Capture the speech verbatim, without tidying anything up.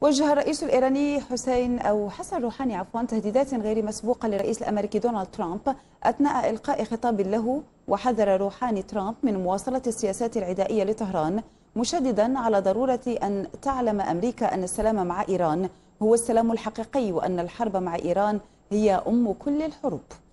وجه الرئيس الإيراني حسين أو حسن روحاني عفوا تهديدات غير مسبوقة للرئيس الأمريكي دونالد ترامب أثناء إلقاء خطاب له، وحذر روحاني ترامب من مواصلة السياسات العدائية لطهران، مشددا على ضرورة أن تعلم أمريكا أن السلام مع إيران هو السلام الحقيقي، وأن الحرب مع إيران هي أم كل الحروب.